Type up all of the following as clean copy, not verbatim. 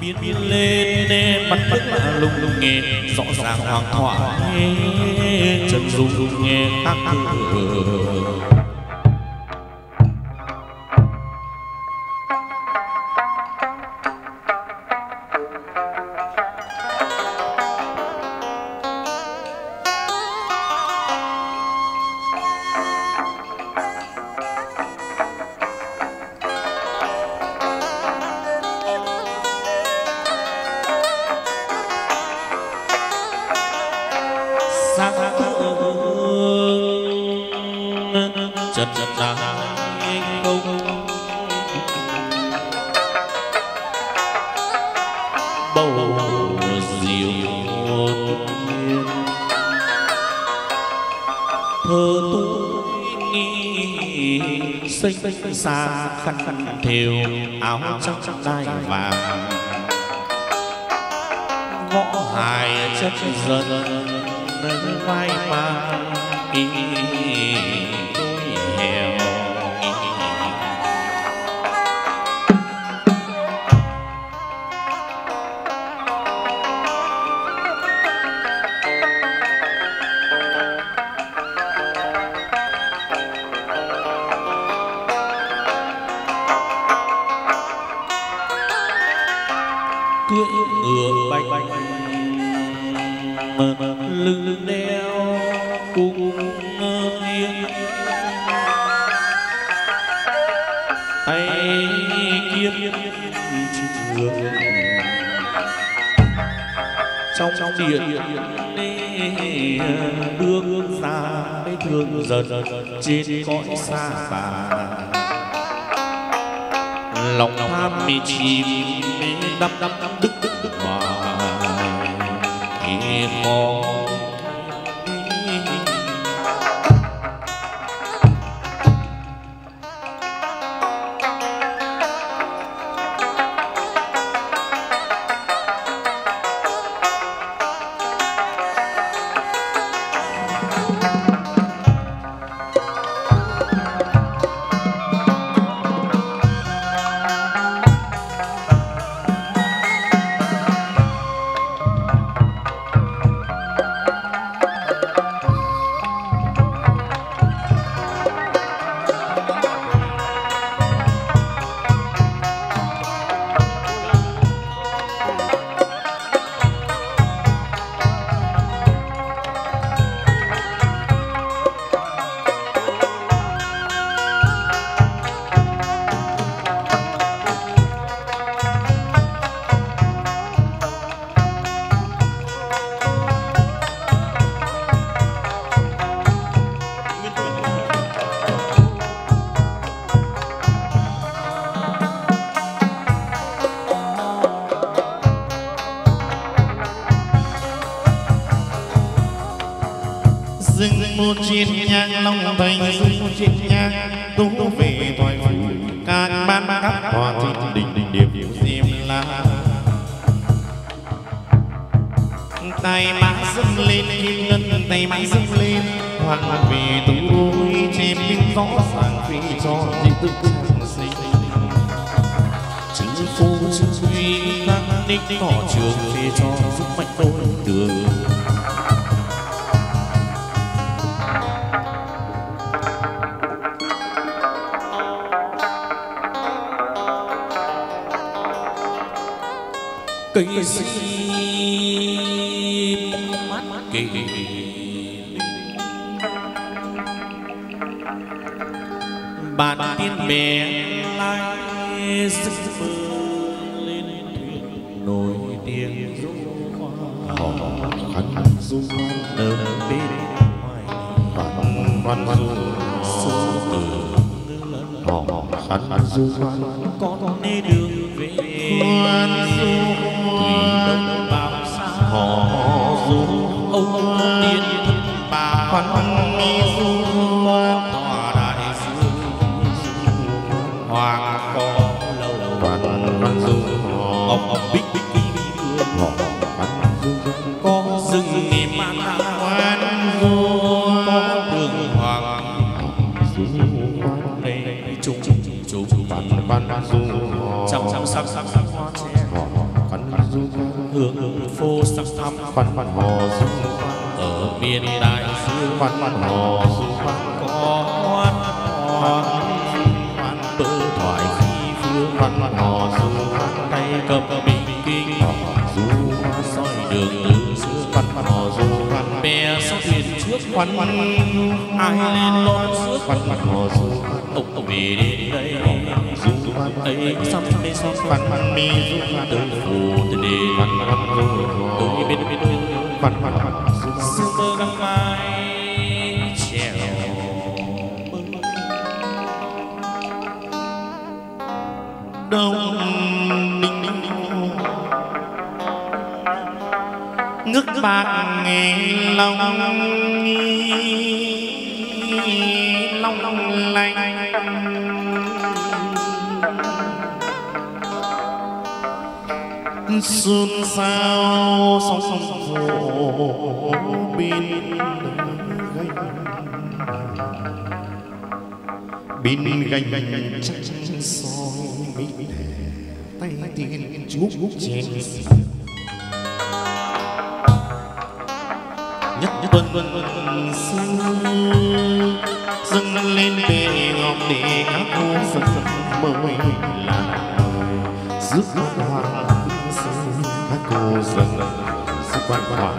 biến lên em bắt bắt lung lung nghe rõ ràng hoàng thỏa chân dung nghe khác thường. Xa khăn khăn thêu áo trắng đai vàng võ hài chất dần nâng vai mang tôi hèo dần trên cõi xa và lòng tham mê chìm đắm đắm đức đức mà khi mong hưởng phố sắc thắm quan hò du ở miền đại dương quan hò du có hoan hoan bỡ thoại khi phương quan hò du tay cầm bình kinh du soi đường từ xưa quan hò du bè sóc thuyền trước quan ai lên lon trước quan hò du tổng về đến đây du ấy sắp đây sắp quan mi du từ phố từ đền tôi biết quan sương mơ găng mai trèo đông nước bạc nghe long lanh xuân sao sóng vỗ bên gành chắc soi mịn tay tiên chú chén nhất tuần xưa dâng lên bề ngọc để các cô phật mời là rước hoa các cô dâng sức quan hoa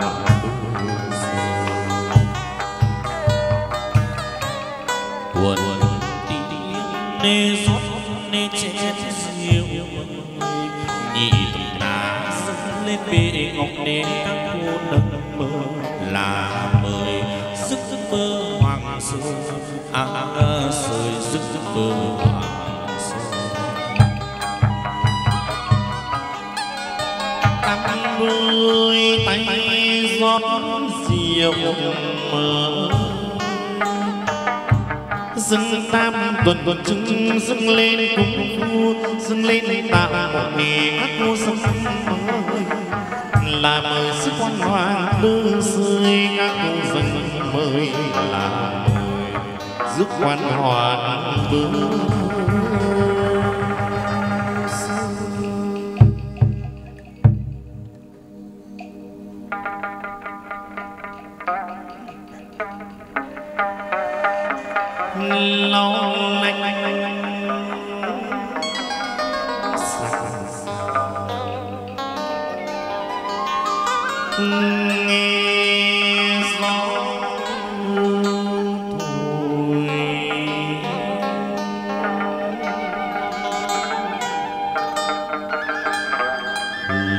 buồn tình nê rót nê chén rượu nhị tùng tá dâng lên bề ngọc để các cô nâng mơ là mời giấc mơ hoàng sơ sơi giấc mơ hoàng sơ tắm đôi tay rót rượu mơ dâng tam tuần trưng dâng lên cùng vua dâng lên tạo nề các cô sông là mời sức quan hoa tư rơi các cô dân mời là mời giúp quan hòa vương lâu nghe gió thổi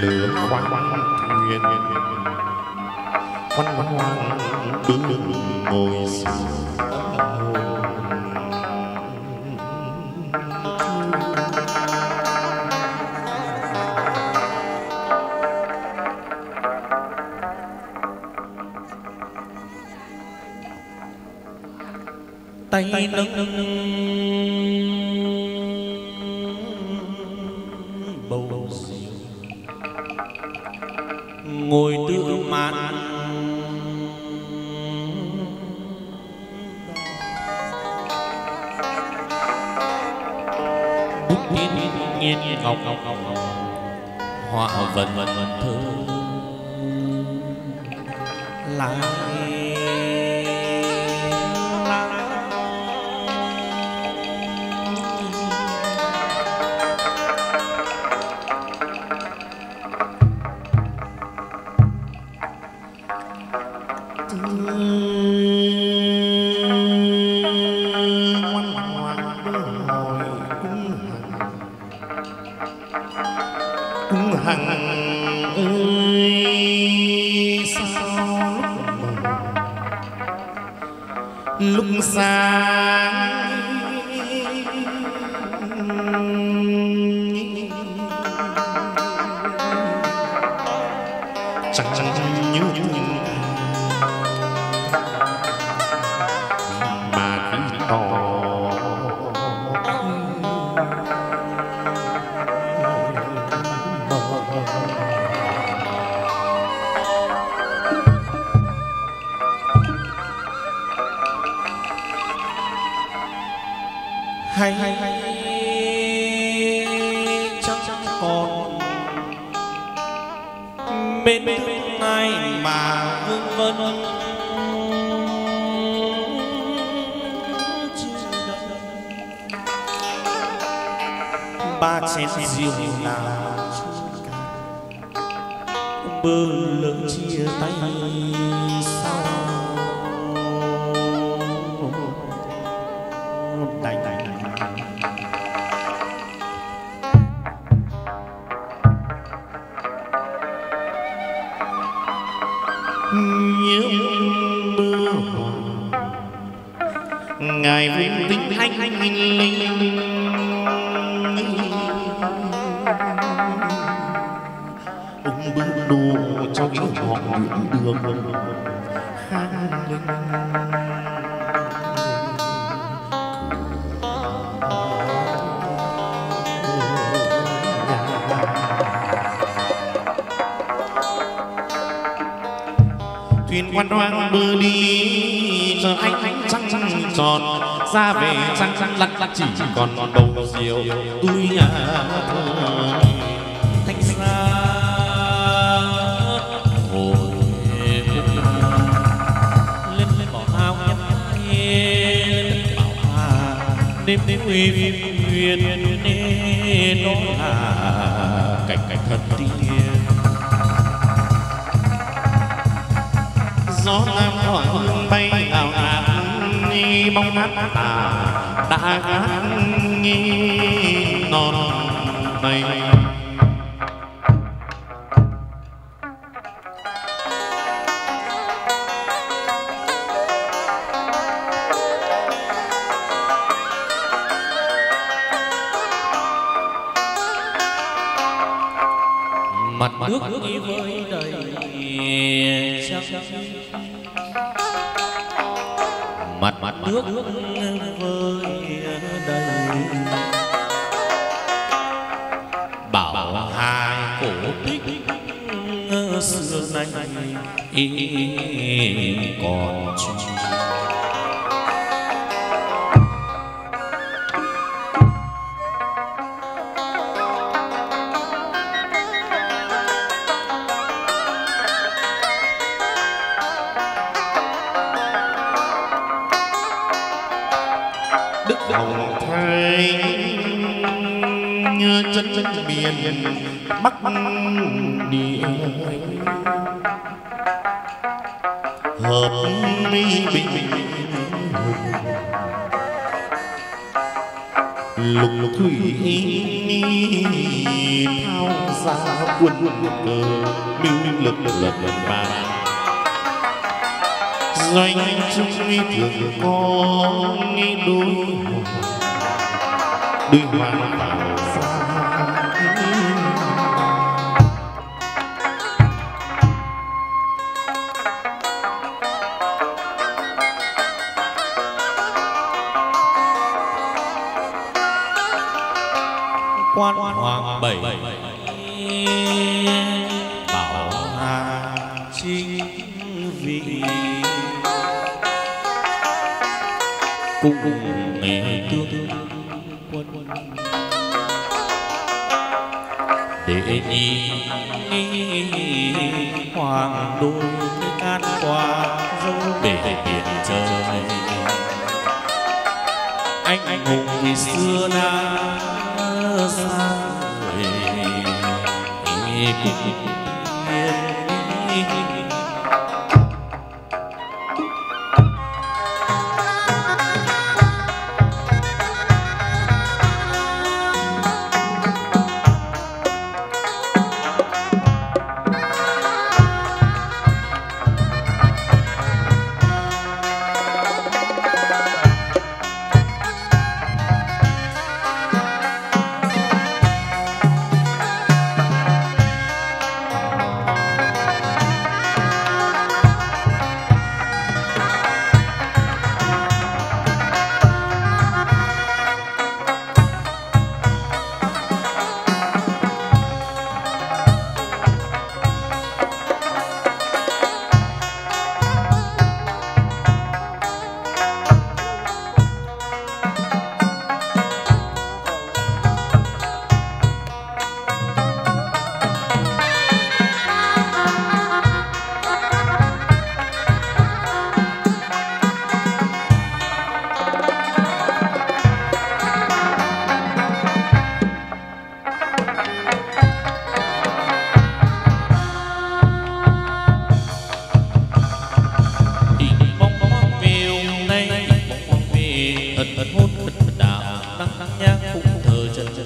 lửa khoan đứng ngồi tay nâng bầu rượu ngồi tựa mạn bút tiên nhiên ngọc họa vần vần thơ lại lúc sáng chẳng nhớ mà khi tỏ hay chắc còn bên tương lai mà vương vấn. Ba chén rượu nào bơ lỡ chia tay sau những mưa ngày vinh tinh anh linh bưng đồ trong những hòn đường thuyền quan hoang bơ đi giờ anh trăng trăng tròn ra về trăng trăng lắc lắc chỉ còn đầu diều tôi đêm đến uy huyền nên đó là cảnh cảnh thật thiên gió nam thoảng bay ảo ạt nghi bóng hát tà đã hát nghi non bay nước đi với đời trăng mặt mặt nước với đời bảo hai cổ tích xưa nay còn bắc địa hợp mi bình lục lục thủy thao ra quân cờ minh lực lực và doanh chúng thường có đôi hoàng bảo quan hoàng bảy bảo hà chính vị cung mẹ tương quân để nhi hoàng đôi an qua để biển trời anh hùng ngày xưa đã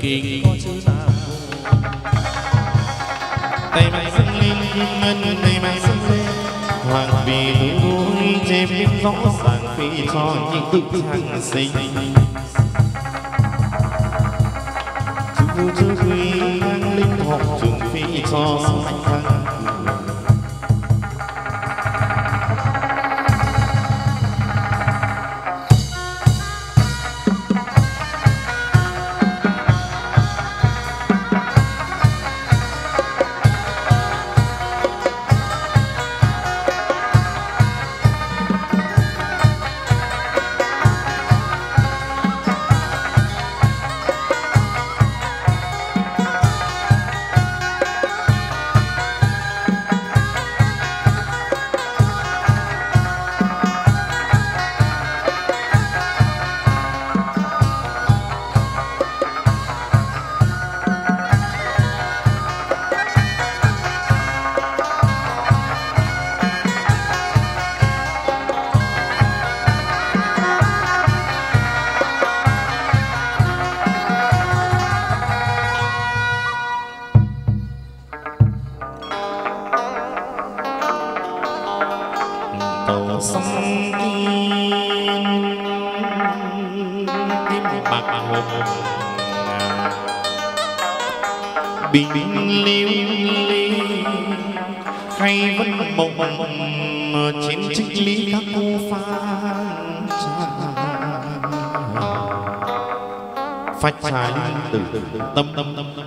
kinh có chữ Nam Mô. Tay mày dâng lên kim ngân, tay mày dâng lên hoàng vì núi chê phim rõ ràng phi cho những tự thăng sinh. Chúng tu trước khi đang linh học trường phi cho sanh thăng.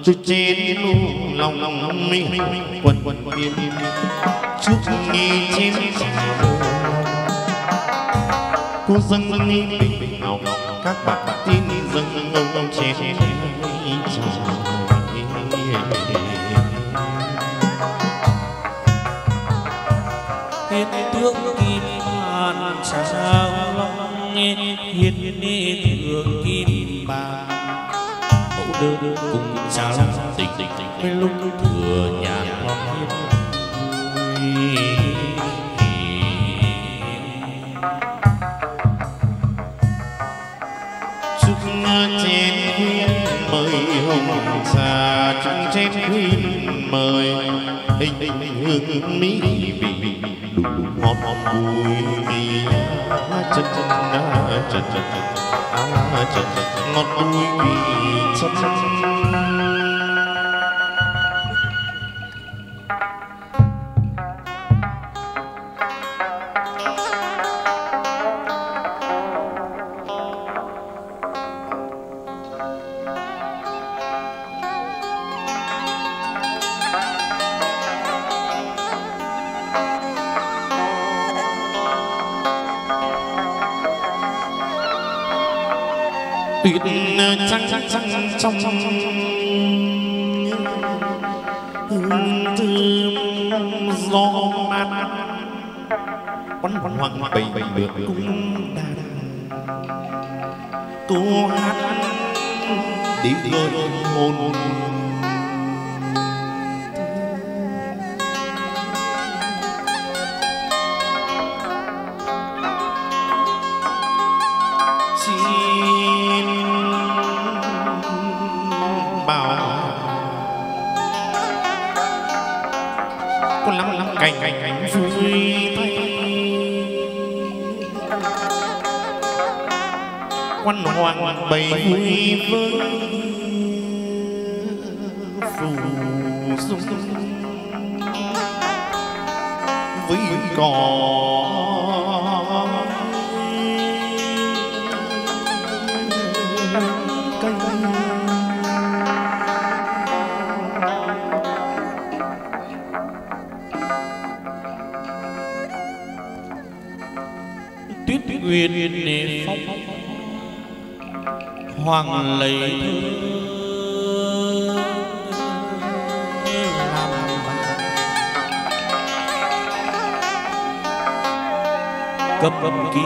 Tôi trên lòng lòng mình quần quần yên chúc nghi trên cô dâng bình ngọc các bạn tin dâng ông trên thiên tướng kim bàn sao long hiền ni thường kim bàn cùng xa lắm tình tình lúc thừa nhàn hoang chúc trên khuyên mời hồng xa chúc trên khuyên mời hình hương mỹ vị đùng hòm hòm vui kỳ chân chân đá chân chân ngọt vui kỳ chân tuyệt trăng trăng trăng trong hương thơm gió mát quấn quấn hoàng bầy bầy được cũng đà cô hát tiếng cười hồn cành vui tay quan hoàng bầy vui vương phù dung với cỏ Nguyên phong hoàng lấy thương làm cấp kỳ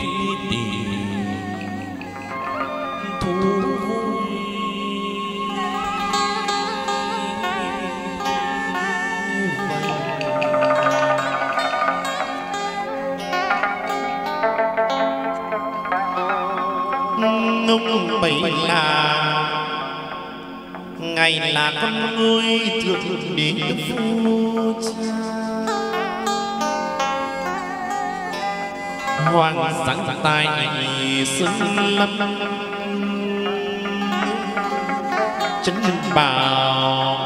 tìm thu vui ông bảy là ngày là con người thượng đến phu cha hoàng sáng tài sưng lâm chấn bảo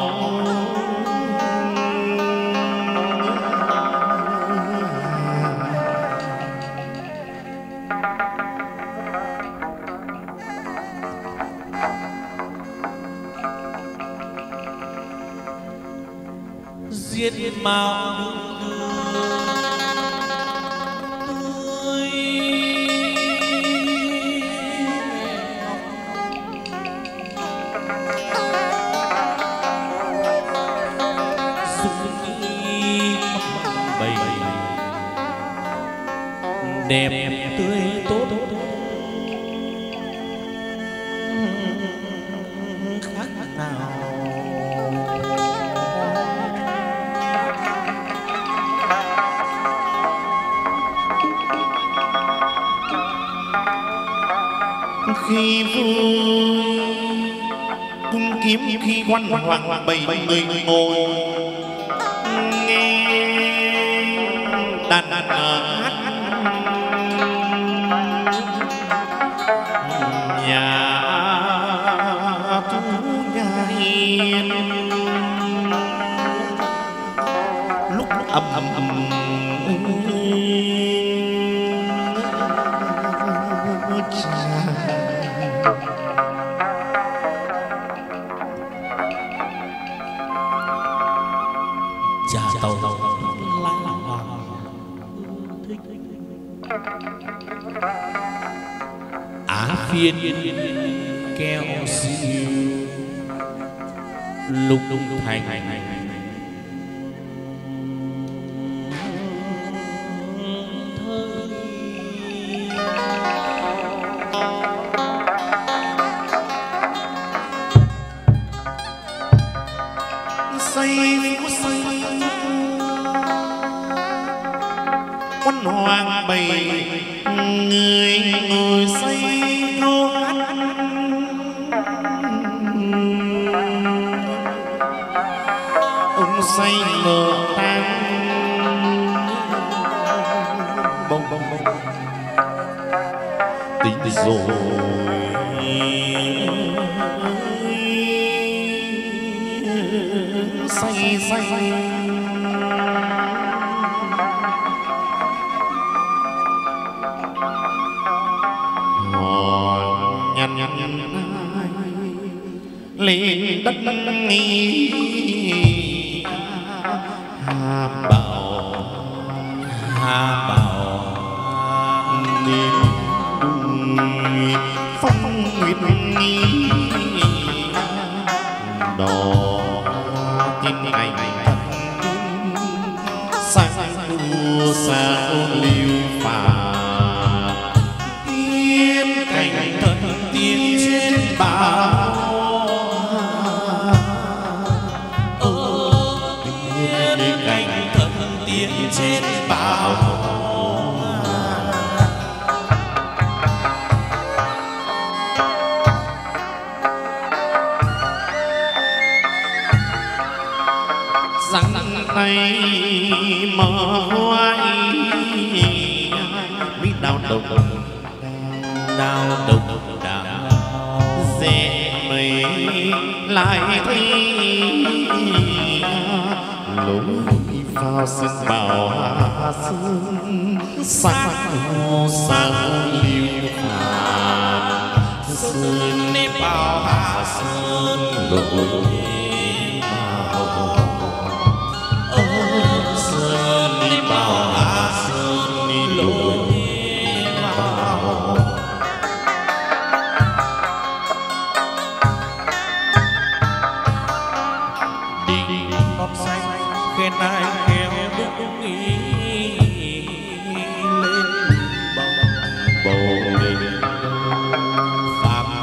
diệt màu tươi dung đi bầy đẹp tươi tốt khác nào khi vui cung kiếm khi quan hoàng bảy người ngồi nghe đàn hát nhà tú nhà hiền lúc ầm già tàu lái lòng thích á phiên keo siêu lục thành quân hoàng bầy người ngồi xây câu hát ông xây ngờ tan bông bông bông tính rồi xây xây lên đất nghi hà bảo niềm vui phong nguyện nghi đò tin ngày thật sang đua xa liêu phà tiên cảnh thật tiên trên bảo trên bảo rằng tay mở hoài biết đau đầu đau dễ mày lại thấy lối vào sân bảo hạ sương sắc hồ sắc liêu hà sơn nếp bảo hạ sơn lối vào sơn nếp bảo hạ sơn lối vào đỉnh tóc xanh khen ai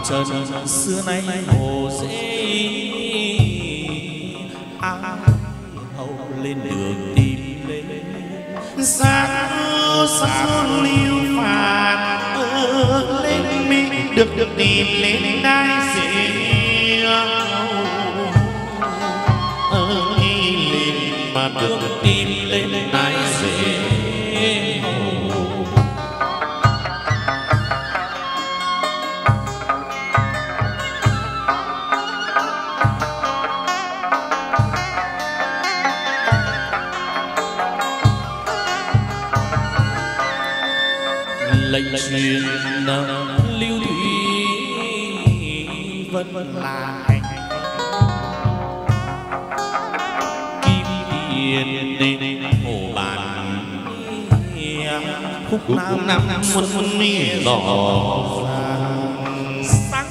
trần xưa nay hồ dễ ai hậu lên đường tìm lên sáng sáng liêu phạt lên mình được tìm lên đai rượu ơi lên mà được tìm lên đai rượu lệnh truyền Lưu Thủy Vân là anh Kim Tiền Đình Hồ Bản khúc Nam Quân Mi đỏ sáng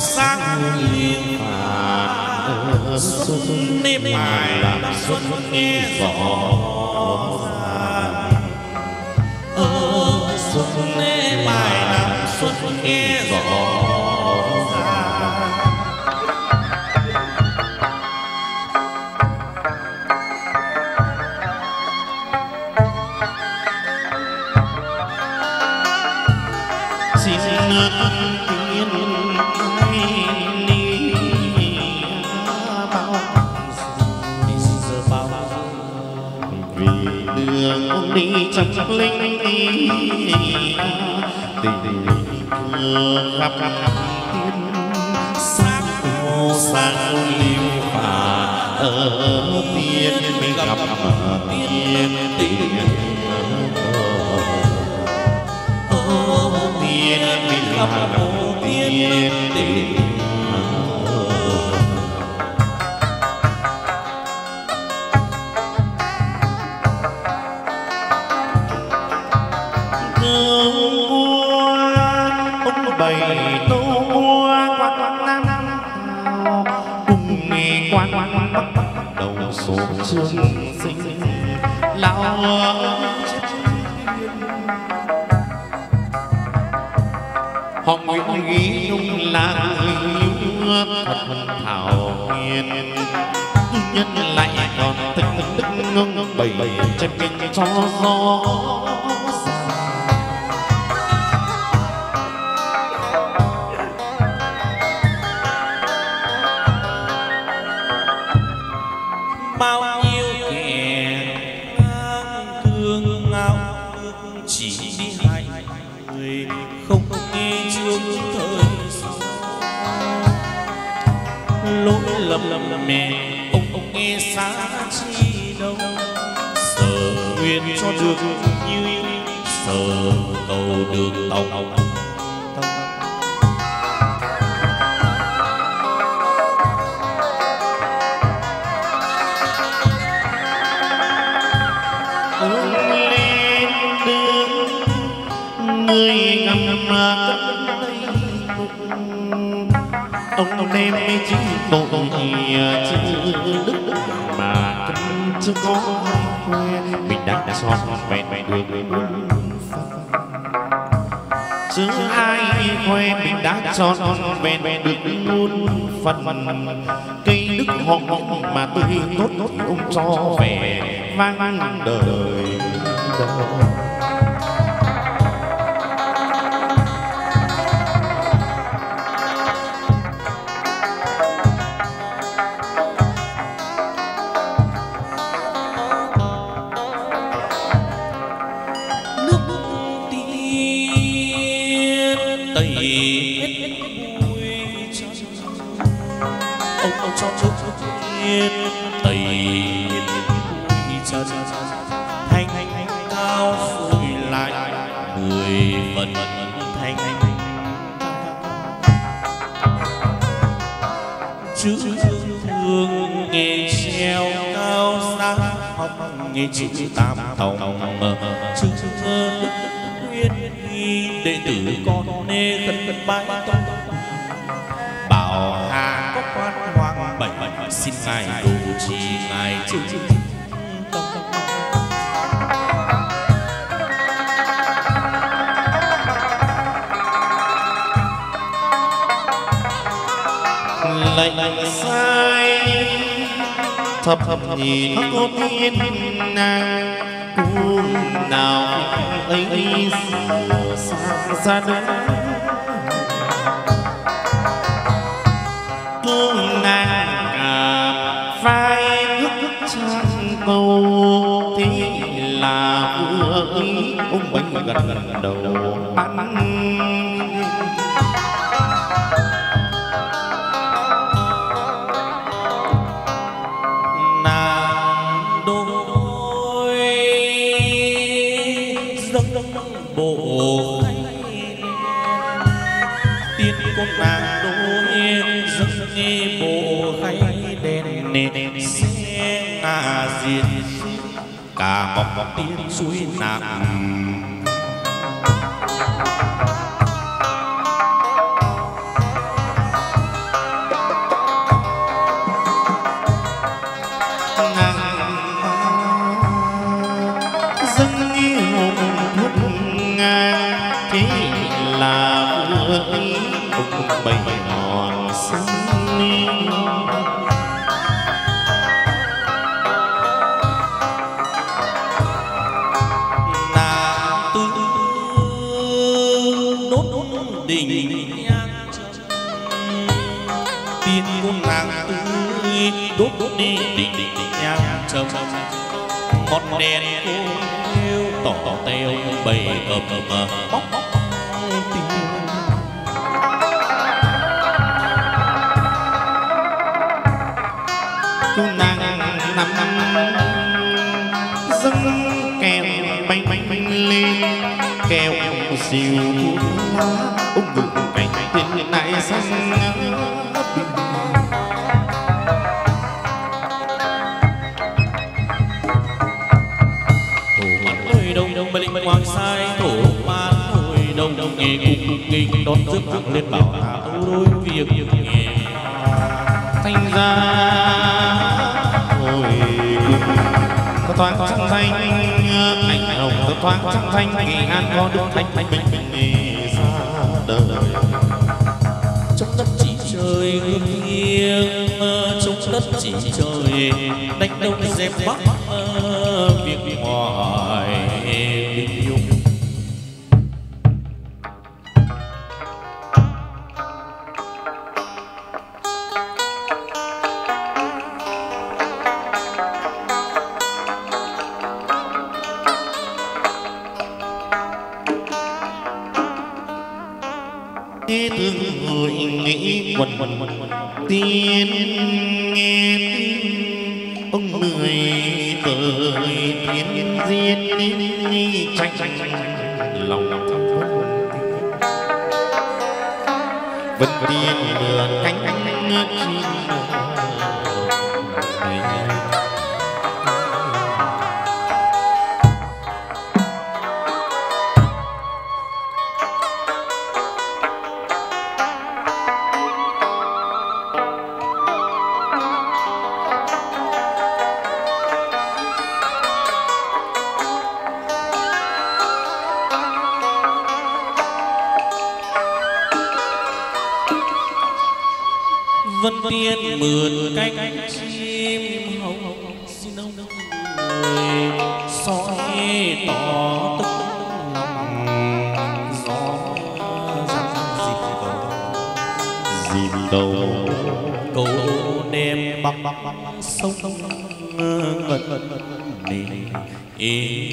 sáng liên phản xuân nếp mài làm xuân nghe rõ xuân nghe bài làm xuân nghe rõ ràng xin nước tiên hay ni bao giờ bao vì đường ông đi trong linh tình mưa khắp thiên sắc hồ sang liêu phà ở tiên mình gặp tiên tình ô tiên mình gặp tiên tình trường sinh lão họ Nguyễn Ghi Nhung là người thật thảo hiền nhân lại còn thích đức ngưng bảy trăm kinh cho gió mẹ ông nghe xa chi đâu sở nguyện cho được như sở cầu được tòng ông đem chính tội chữ đức mà cân chưa có quen mình đã xót vẹn đường bốn chứ ai khoe mình đã xót vẹn đường luôn phần cây đức họ mà tươi tốt tốt ông cho vẻ vang đời nghe chữ tam tòng chữ đức nguyên nghi đệ tử con nê khấn bái tông bảo hà có quan hoàng bảy xin ngài độ trì ngài chữ lệnh sai thập nhìn có thiên nàng cung nào ấy xa xa đứng sang câu thế là vừa ý ông bánh gần đầu ăn nàng đôi dâng bộ tiên công nàng đôi dâng bộ khay đèn nền xe ta diệt cả mọc tiên suối nặng đi đỉnh nhang trầm con đèn yêu tỏ teo bầy cờ bóc bóc tiếng nàng nằm dâng kèo bánh bánh lên kèo diều lá ung dung cánh tiên lại xanh hoàng sai thổ man hồi đông đông nghề cùng kinh đón rước vượng lên bảo là âu đôi việc nghề thành ra hồi có thoáng trăng thanh ảnh hồng có thoáng trăng thanh kỳ an có đức thanh thanh bình bình ra đời trong đất chỉ trời hương nghiêng trong đất chỉ trời đánh đông dẹp bắc việc ngoài tiên nghe tiếng ông mười thời thiên diên đi tranh tranh lòng lòng thầm vẫn tiên lừa cánh chim tiên mượn cánh chim hồng xin ông người soi tỏ tức lòng gió dìm đầu cầu đêm băng băng sông sông gần mình ý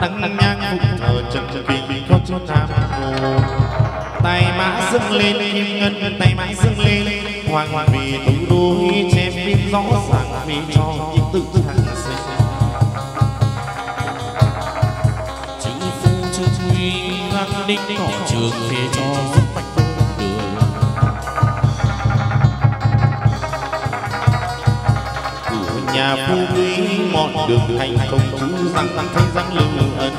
tấn nhang phụng thờ trần bình có chút tham hồ tay mã dâng lên kim ngân tay mã dâng lên hoàng hoàng vì tứ đôi chém biết rõ ràng vì cho những tự thăng sinh chữ phu chữ huy ngang đinh tỏ trường thế cho phúc bạch đường cửa nhà phu quý mọi đường thành công thứ rằng rằng thấy rằng lương ân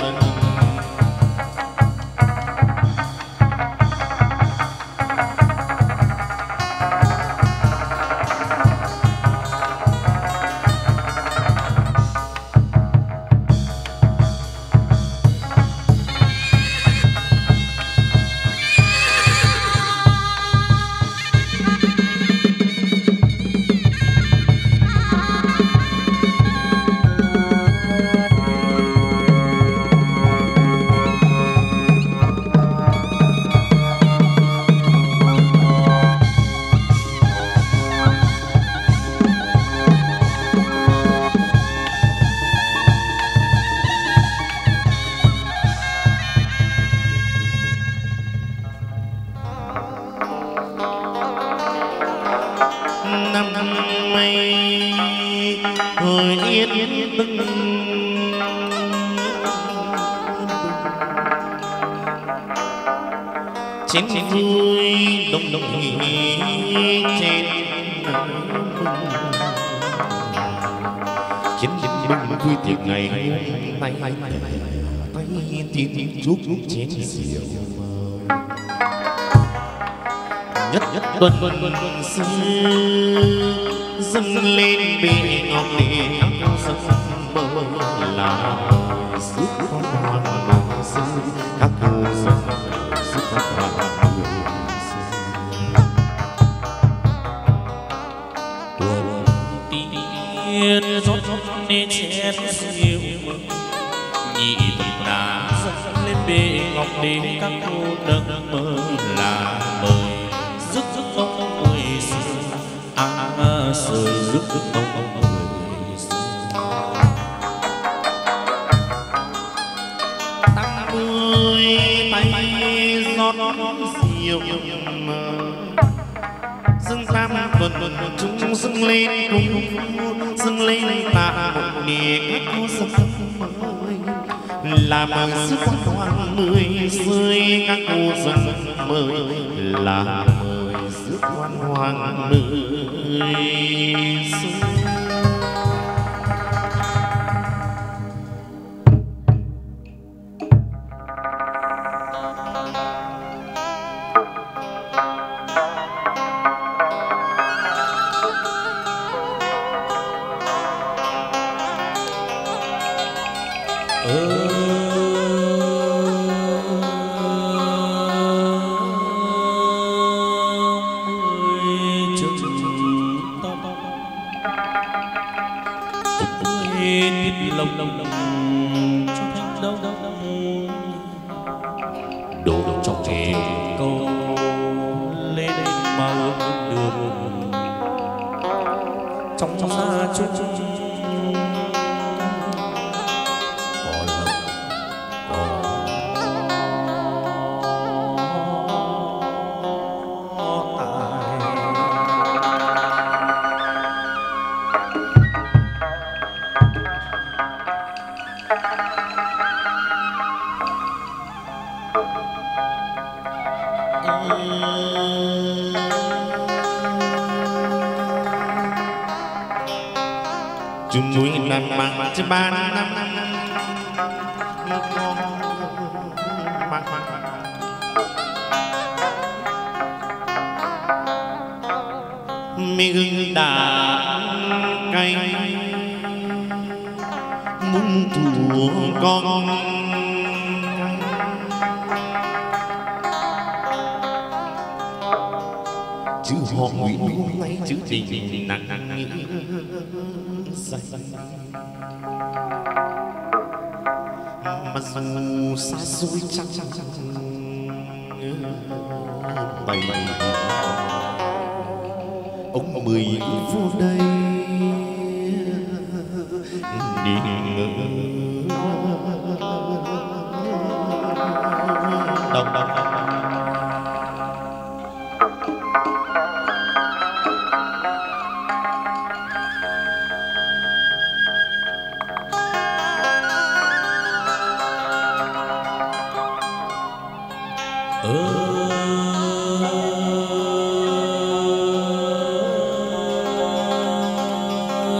Tuần xưa dâng lên bị ngọc điện áo sầm bờ là sức con hoàn bằng xưa các cô sầm sức con hoàn bằng tuần tiên rót nên chén rượu nhị thập đá dâng lên bị ngọc điện các cô nâng mơ là mời sợi rước rước tông người tăng mươi tay tay giọt diều dâng tam vần vần chúng dâng lên cùng dâng lên tạ địa các dâng mời là mời rước hoàng người rơi các cô dâng mời là mời rước hoàng người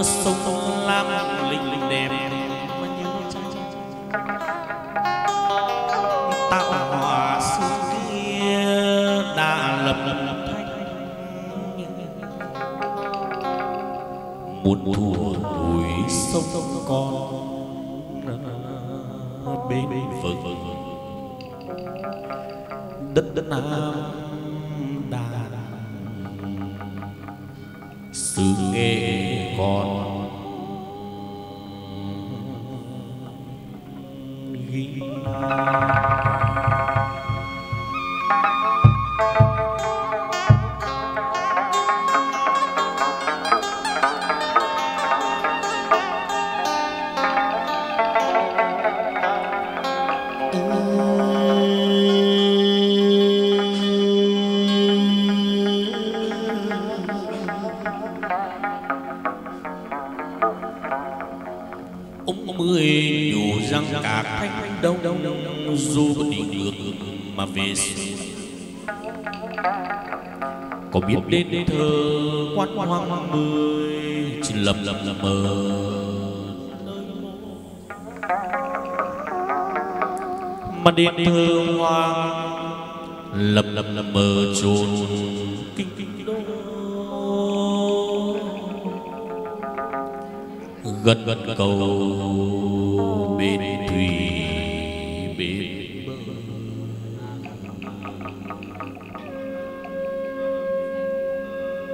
sông lam linh đẹp mà như tạo hòa xưa kia đã lập thanh muốn thua núi sông con bên vực đất đất Nam Đà sự nghề còn ghi dù vẫn đi ngược mà về có biết đến thơ quan hoang mười chỉ lầm mờ mà đến thơ hoang lầm mờ trốn kinh đô gần cầu bên thủy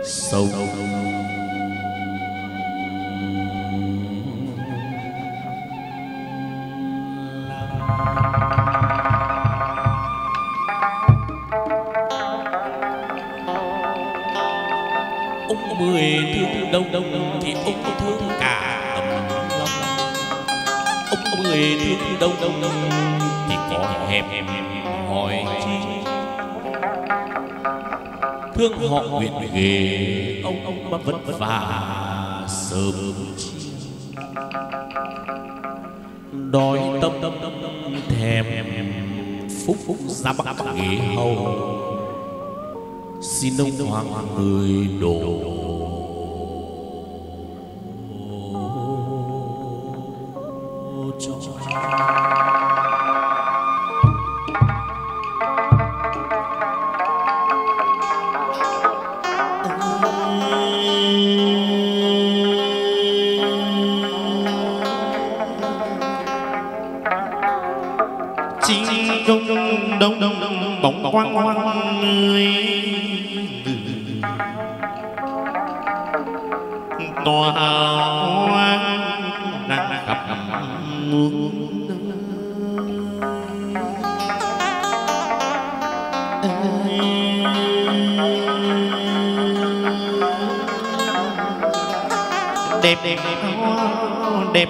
sông ông mười thương đông thì ông thương cả tầm lòng. Ông mười thương đông thì có hẹp hỏi chi thương họ nguyện nghề ông mà vất vả sớm đòi tâm thèm phúc ra bắc ghế hầu xin ông hoàng người đổ quang người tòa hoang đã gặp muôn đẹp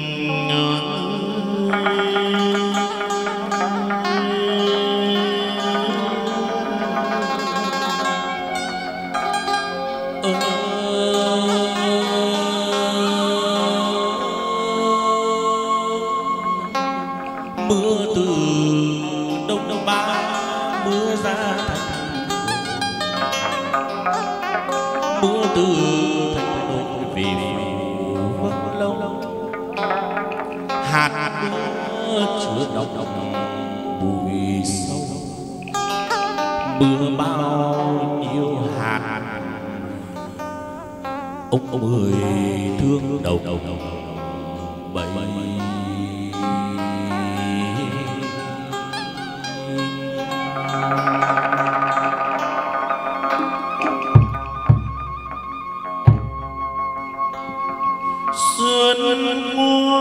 ông ơi thương đầu bảy xuân mùa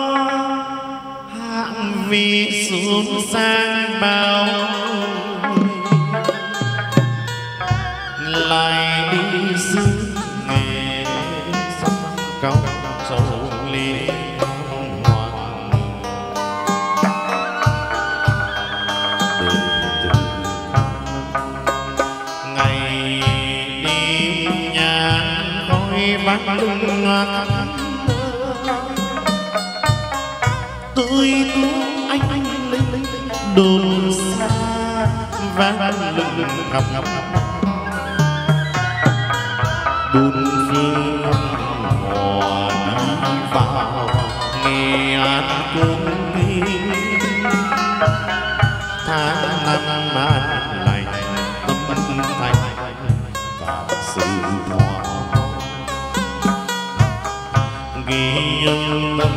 hạng vì xuống sang bao lại đi xưa cao sầu ly không hoàn Tôi cứu anh linh đồn xa và lưng ngọc ngọc đồn phương hò nắng vào nghe hát cung kinh tháng năm mát lạnh tâm thành và sự hòa ghi âm tâm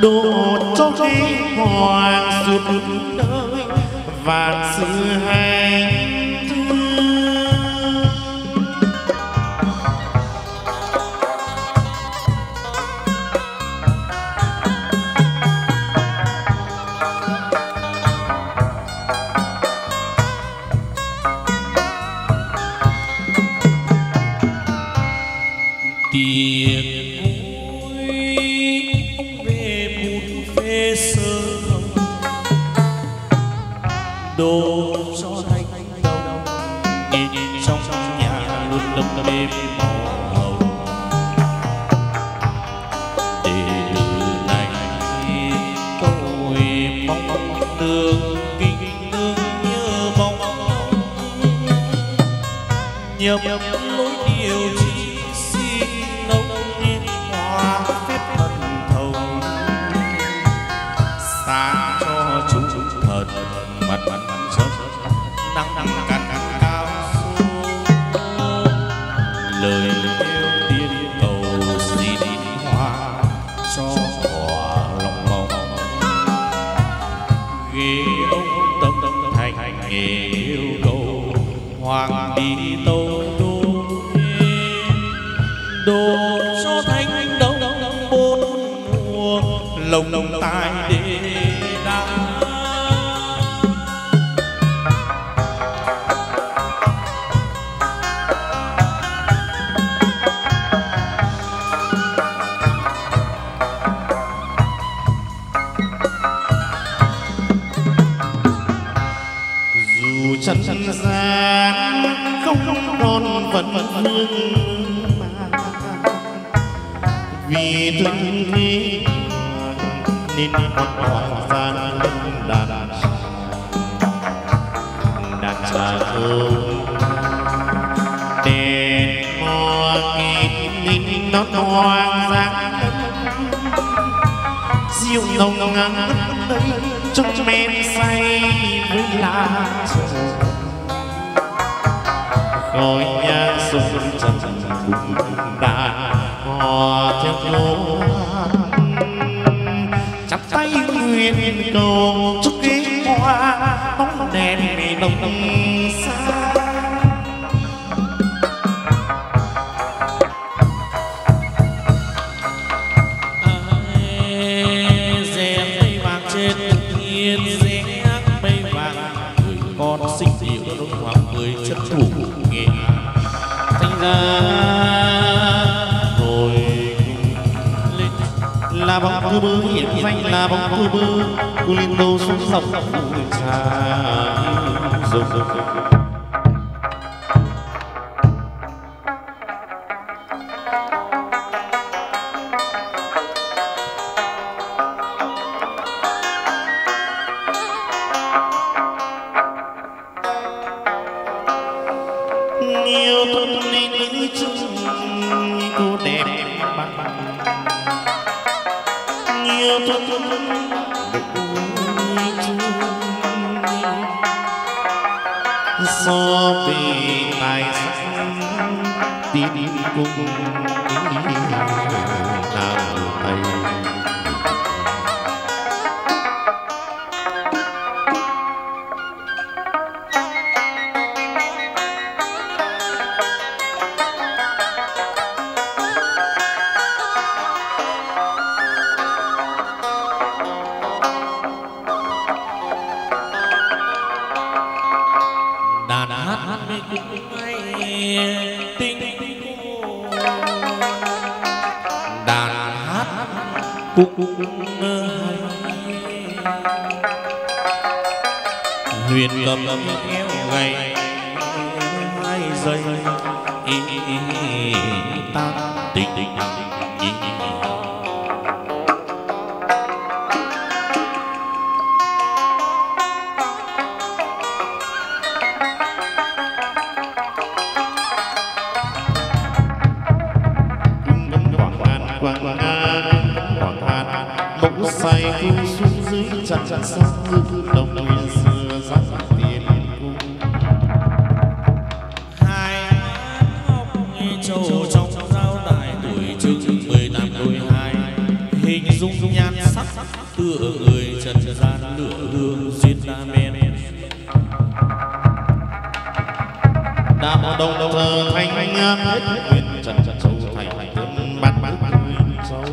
đồ cho đi hoàng suốt đời và sự hành luyện tâm kéo ngày hai giây ta tình chặt sông dương đồng nguyên xưa dắt tiền cung hai ngọc trầu trong giao đại tuổi chừng 18 đôi hai hình dung nhan sắc tựa người trần gian lửa hương duyên ta men đạo đồng thờ thanh ngang hết nguyên trần châu thành thân bát bát bát nguyên châu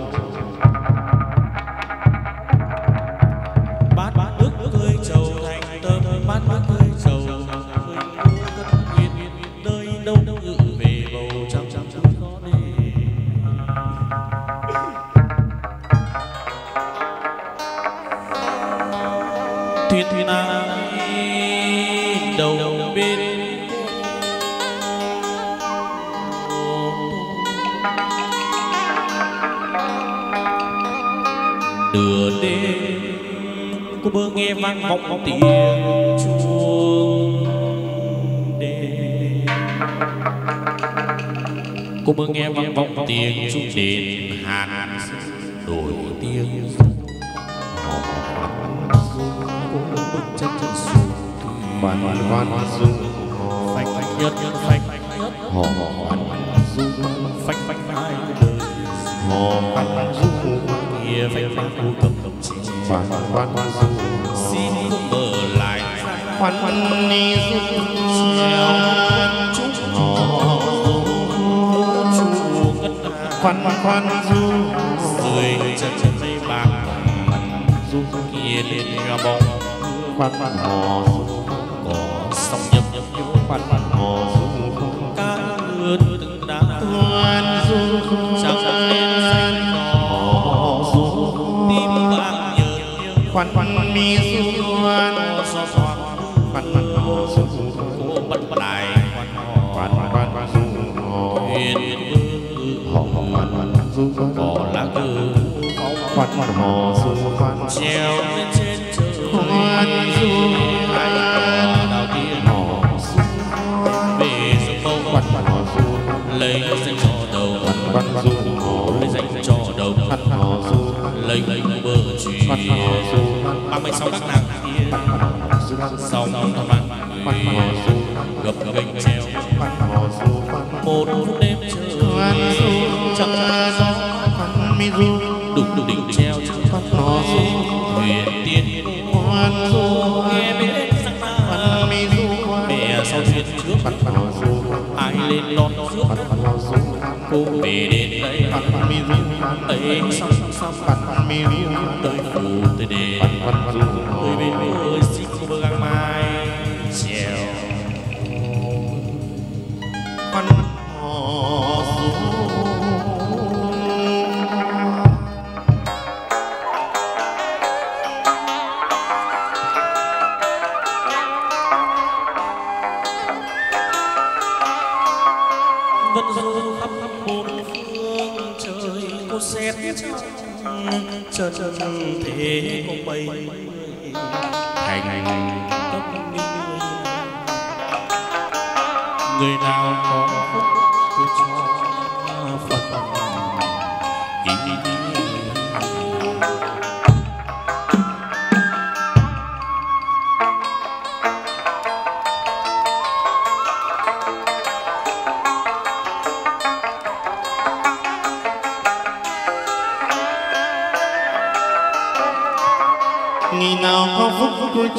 nghe vang vọng tiếng chuông đền, cô mơ nghe vang vọng tiếng chuông đền hàn đổi tiếng hoàn hoàn dung phanh phanh nhất phanh họ hoàn dung phanh phanh hai đời họ hoàn dung kia phanh phanh vô cầm cầm chỉ hoàn hoàn dung khoan đi dung treo chúc họ dung khoan khoan dung dưới chân dây bạc dung kia lên ra bóng khoan khoan họ có sóng nhập nhập vô khoan khoan họ dung cá ngừ từng đá khoan dung chẳng nên xanh họ dung tim bạc nhớ khoan khoan mi dung khoan bỏ lá cờ khoan khoan hò du khoan treo lên trên trời khoan du khoan đào tiên hò du về sông mâu khoan khoan hò du lấy danh cho đầu khoan khoan du hò lấy danh cho đầu khoan hò du lấy bờ chùy khoan hò du 36 các nàng tiên sông khoan khoan hò du gập gành treo khoan hò du một đêm trời chẳng gió khoan mi du đục đỉnh treo chẳng thoát nó huyền tiên khoan du nghe biết rằng ta khoan mi du bè sau thuyền trước khoan khoan du ai lên đón rước khoan du cô về đến đây khoan mi du ấy song song khoan mi du tới phủ tới đền khoan du tới bên ơi xin cô bơ găng mai treo khoan hò du chân thế có bay thành người nào có phúc cứ cho Phật ý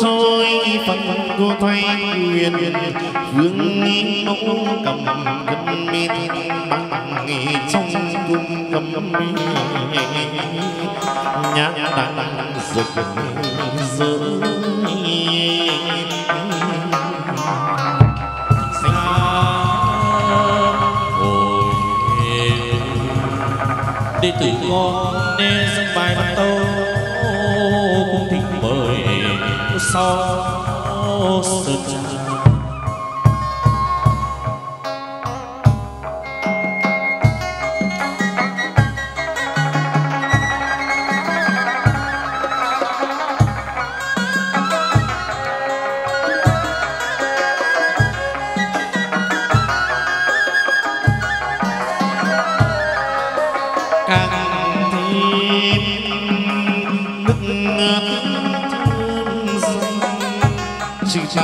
trôi phật cô thay quyền vương nghi mẫu cầm gần mi thiên bằng nghề trong cung cầm nhã đặng rực rỡ đệ tử con nên dâng bài bắt tâu cung thỉnh mời sau สุดใจ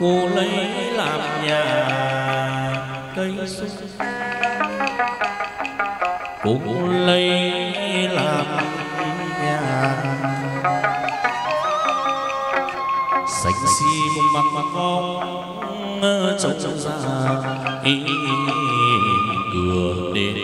cô lấy làm nhà cây sung, cũng lấy làm nhà sánh si mặc con trông ra cửa đến đi.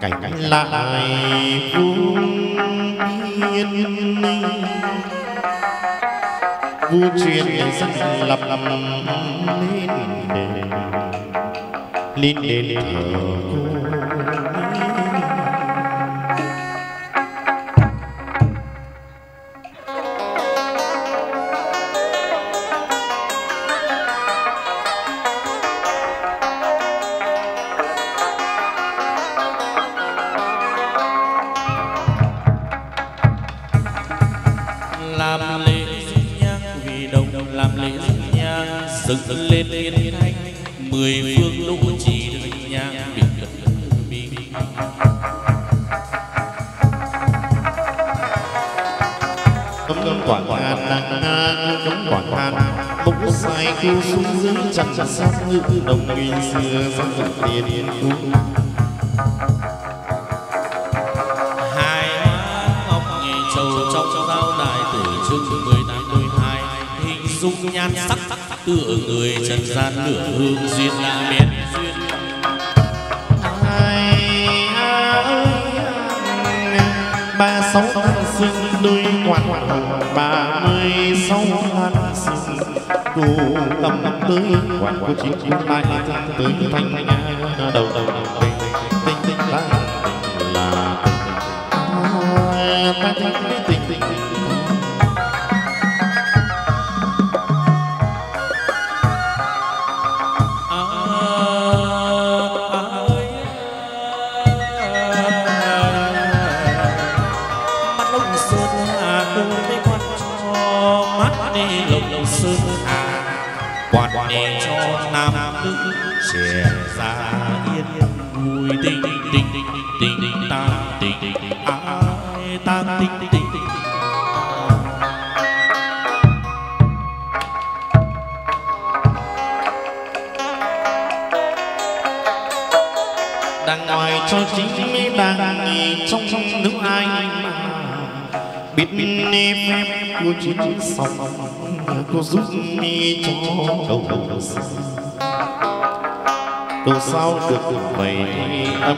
Cảnh lại vùng biên vu truyền dân lập lên đền thờ dựng lên thiên thanh 10 phương lũ chỉ được nhang bình bình. Cấm quảng an đặng an cấm quảng an bốc sai kêu sung dưỡng chẳng chẳng sát ngự đồng nguyên xưa sang dựng tiền cung. Hai ngọc nhị trầu trong giao đài tử chương 18 đôi hai hình dung nhan sắc tựa người trần gian nửa hương duyên đã miên duyên. Ba sáu tháng sinh đôi hoàn hoàn 36 tháng sinh đủ tầm tới hoàn của chính chúng ta tới thanh đầu đầu tình tình tình ta là ta tình tình đang ngoài cho chính mới đang nghi trong trong nước ai biết nếp phép của chính sóng cô giúp đi cho cầu cầu cầu sao được vậy âm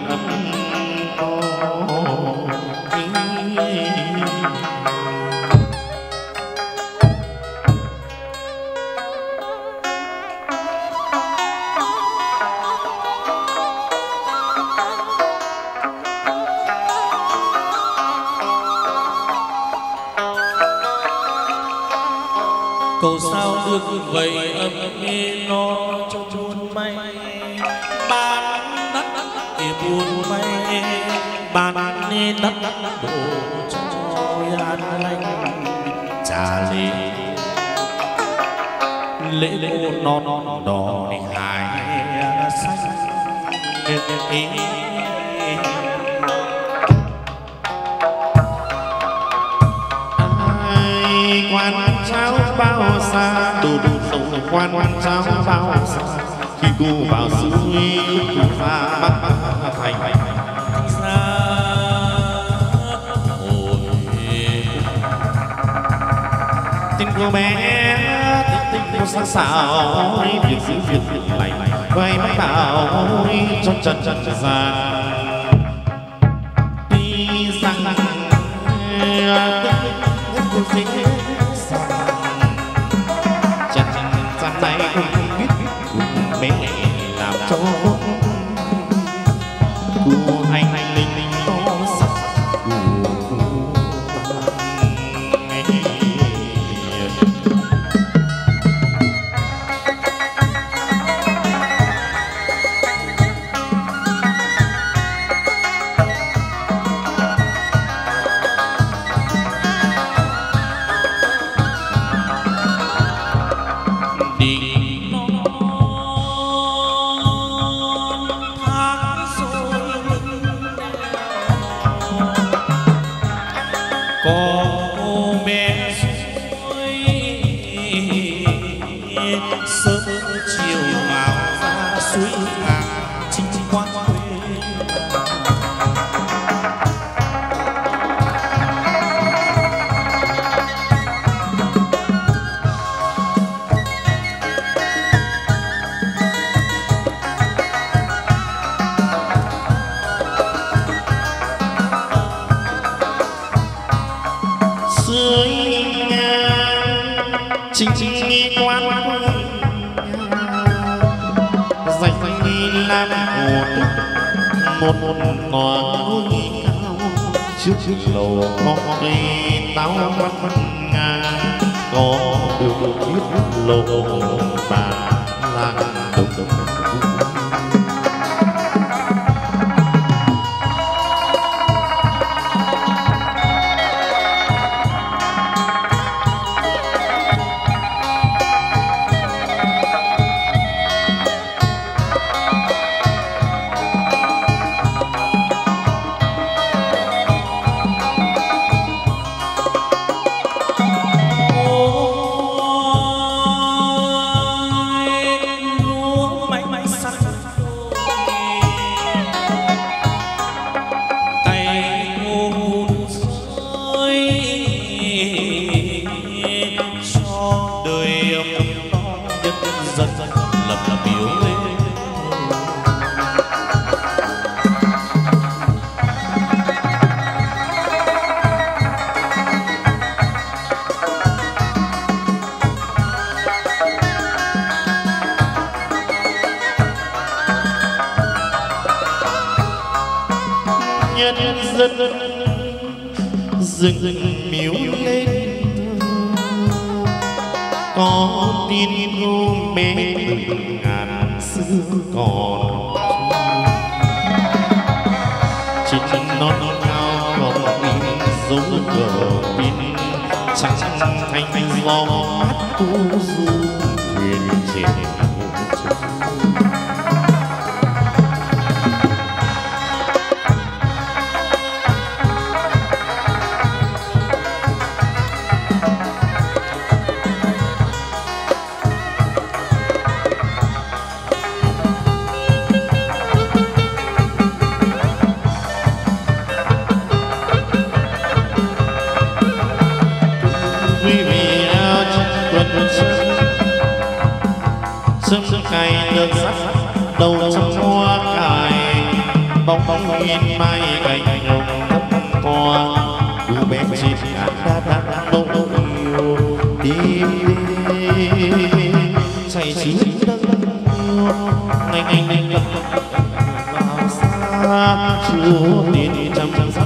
cầu sao được vậy âm nghe nó trong buồn bay ban đất để buồn bay ban nên đất đổ cho an lành trà lê lễ lễ non non đỏ hải xanh. Quan cháu bao xa đồ đồ sầu quan cháu bao xa khi cô vào suối cô ra bắt thành xa ôi tình cô bé tình cô sáng sảo việc giữ việc này vai mãi bảo cho chân chân ra đi sang nắng chính nghi quan danh nghi làm một ngọn núi cao trước lầu mọc cây táo mắt ngà có đường chiếc lộ bà làng đồng dừng miếu lên có tin cô bé từng ngàn xưa còn chỉ non cao còn mình giống cờ pin chẳng thành gió mát cô du thuyền trên ngày được sắc đầu trong hoa cài bóng yên mai cành hồng thấp thoa cô bé trên cát đá bông yêu tim say sưa nâng yêu ngày gặp vào xa chưa đến trăm sắc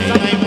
Hãy subscribe cho kênh Ghiền Mì Gõ Để không bỏ lỡ những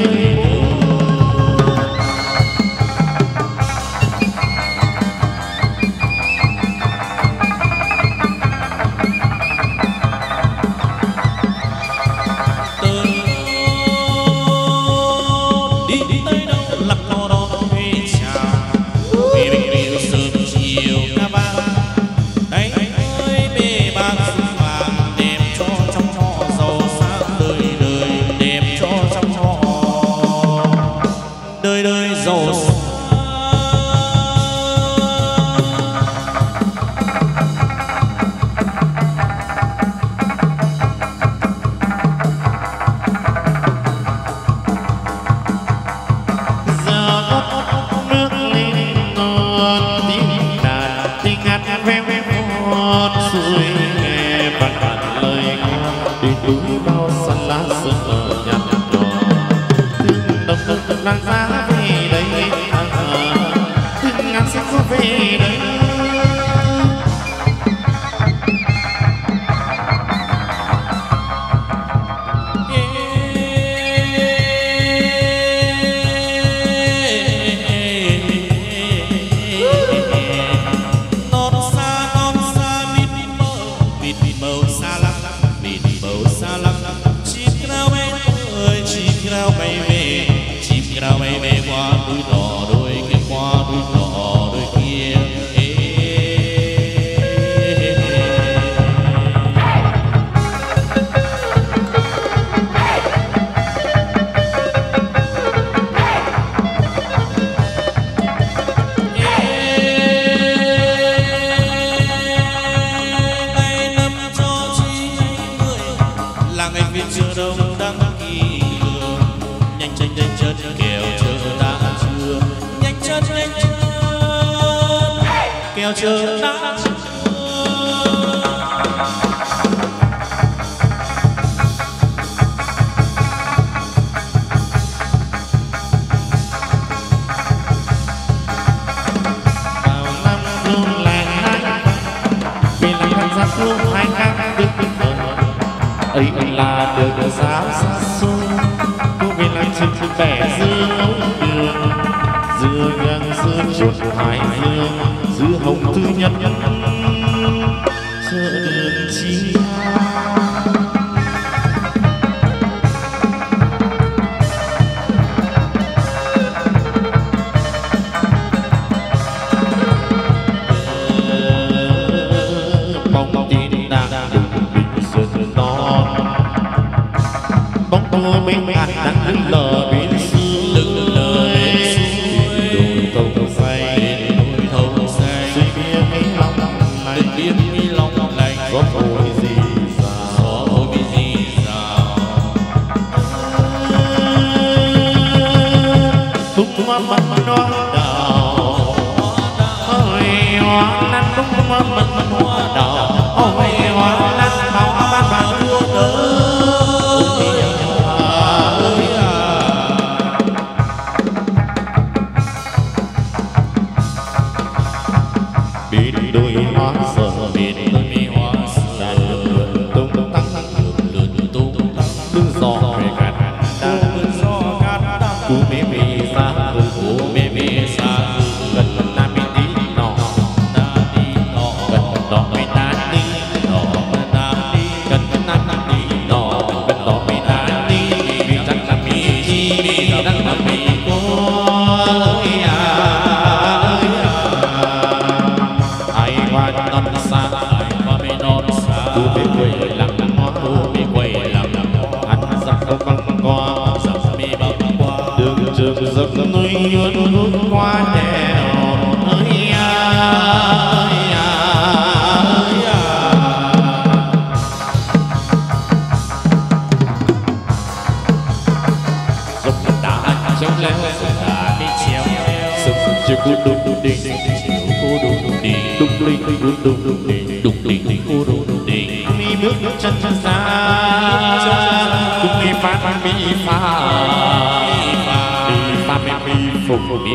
video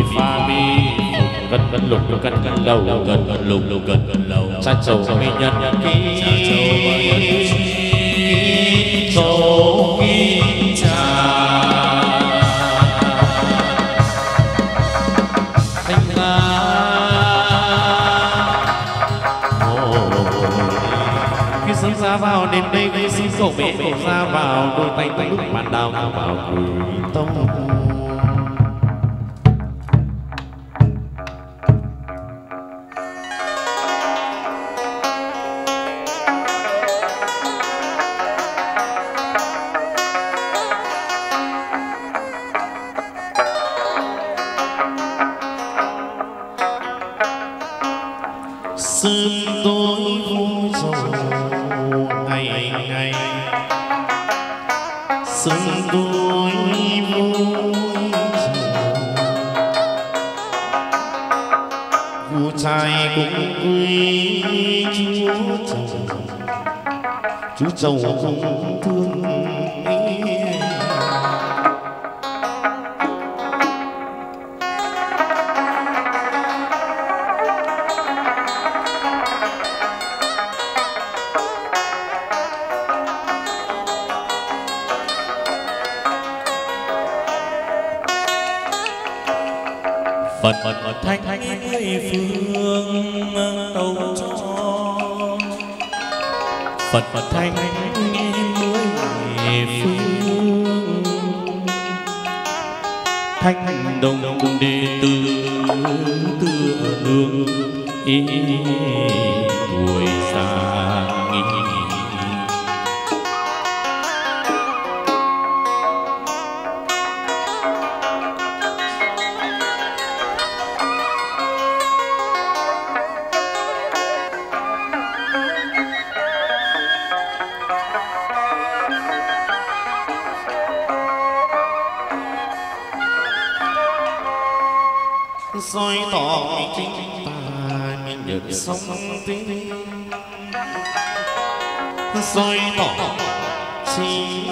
hấp dẫn sổ bể ra vào đôi tay tay bàn đào vào quý tông. Sương tối vô rồi ngày ngày, sương tối vô rồi, vua trai cũng quý chú chầu không thương ý. Phật thanh mười phương tâu cho, Phật thanh mười phương thanh đồng cùng đệ tử tựa đường ý tuổi già. Soi tỏ chính ta mình nhận sống tính, soi tỏ chính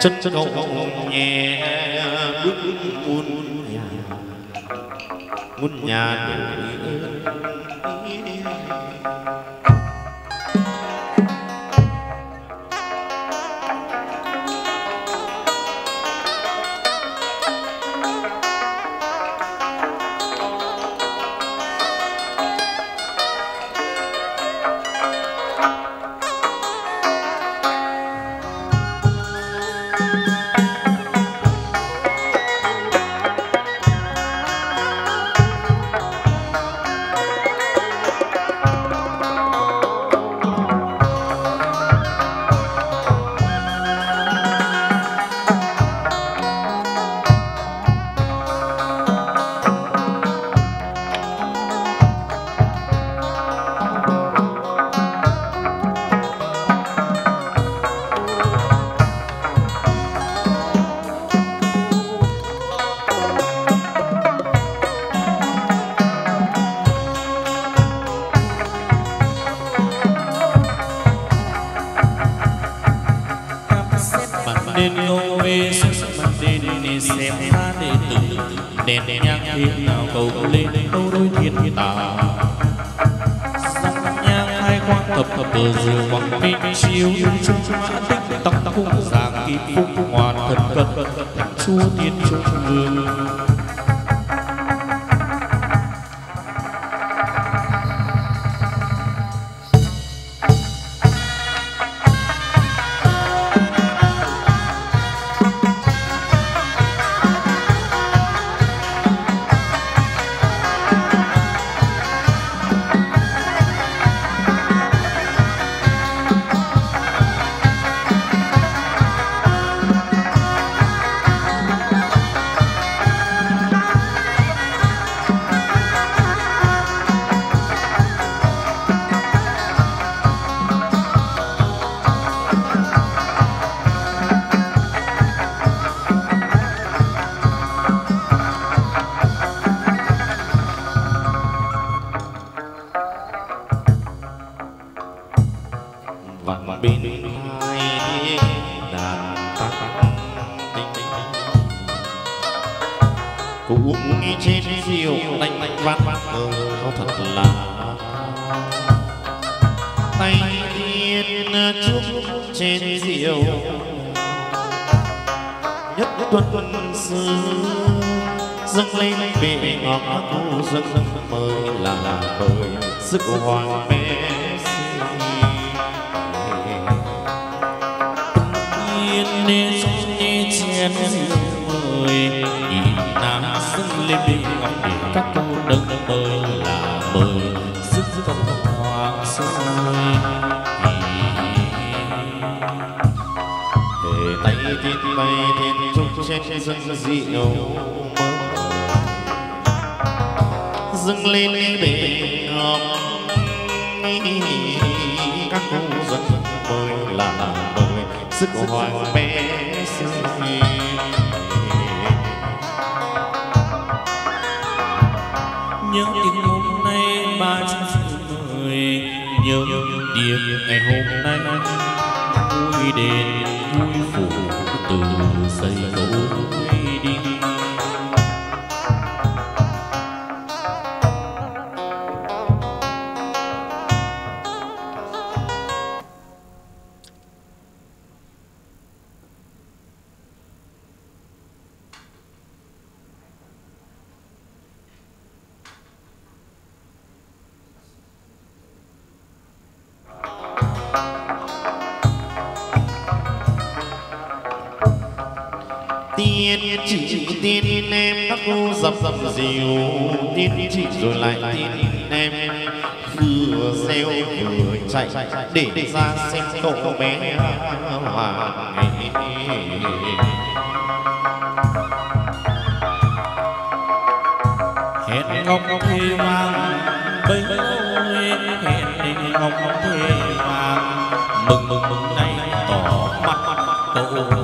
ta chân cậu nhẹ bước muôn nhà nên câu về sức mặt đền để xem ta đệ tử đèn nhang thiên nào cầu lên câu đôi thiên tà nhang hai quang thập thập bờ dừa quang minh chiếu trung mã tích tắc tắc cung giang kim cung hoàn thần cận thành chúa thiên trung vương. Bên hai đàn tắc cũng nghĩ trên diều đánh đánh vắt vắt câu thật là tay tiên trước trên diều nhất tuân xưa dâng lên vị ngọt ngào dâng mơ là bởi sức hoàng mê yên nên trong như chén mời nhìn nam dâng lên vị ngọt để các câu đấng mơ là bởi sức hoàng soi tay thiên trúc trên dâng diệu mơ dâng lên bể ngọc các cô dân mời là mời sức hoàng bé xinh nhớ tiếng hôm nay ba trăm mười nhớ điểm ngày hôm nay vui đền vui phủ từ xây lối đi chỉ tin em các cô dập dập dìu tin chị rồi lại tin em vừa reo vừa chạy để ra xem cậu bé hoàng hẹn ngọc thuê hoàng bấy ơi hẹn ngọc thuê hoàng mừng mừng mừng nay tỏ mặt cậu